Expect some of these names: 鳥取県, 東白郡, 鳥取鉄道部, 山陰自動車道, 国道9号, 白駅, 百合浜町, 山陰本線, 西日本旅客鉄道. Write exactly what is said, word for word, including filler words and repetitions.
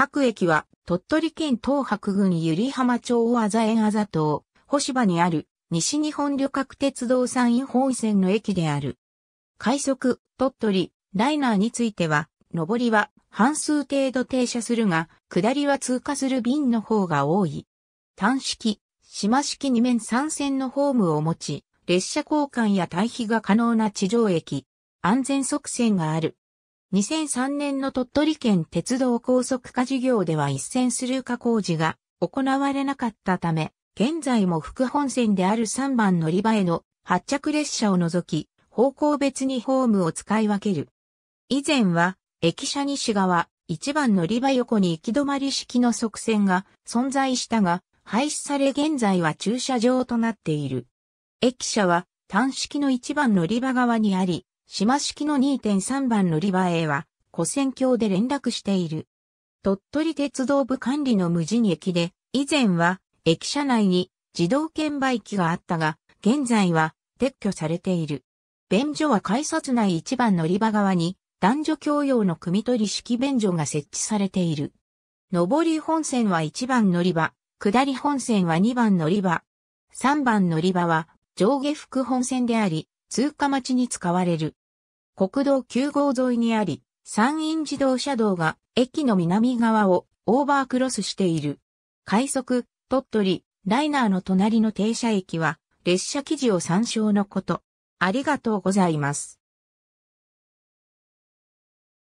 白駅は、鳥取県東白郡百合浜町小字園あざとう、干場にある、西日本旅客鉄道山陰本線の駅である。快速、鳥取、ライナーについては、上りは半数程度停車するが、下りは通過する便の方が多い。単式、島式に面さん線のホームを持ち、列車交換や退避が可能な地上駅、安全側線がある。にせんさんねんの鳥取県鉄道高速化事業では一線スルー化工事が行われなかったため、現在も副本線であるさんばん乗り場への発着列車を除き、方向別にホームを使い分ける。以前は、駅舎西側、いちばん乗り場横に行き止まり式の側線が存在したが、廃止され現在は駐車場となっている。駅舎は単式のいちばん乗り場側にあり、島式の にてんさんばん乗り場へは、跨線橋で連絡している。鳥取鉄道部管理の無人駅で、以前は、駅舎内に自動券売機があったが、現在は撤去されている。便所は改札内いちばん乗り場側に、男女共用の汲み取り式便所が設置されている。上り本線はいちばん乗り場、下り本線はにばん乗り場。さんばん乗り場は、上下副本線であり、通過待ちに使われる。国道きゅうごう沿いにあり、山陰自動車道が駅の南側をオーバークロスしている。快速、鳥取、ライナーの隣の停車駅は列車記事を参照のこと。ありがとうございます。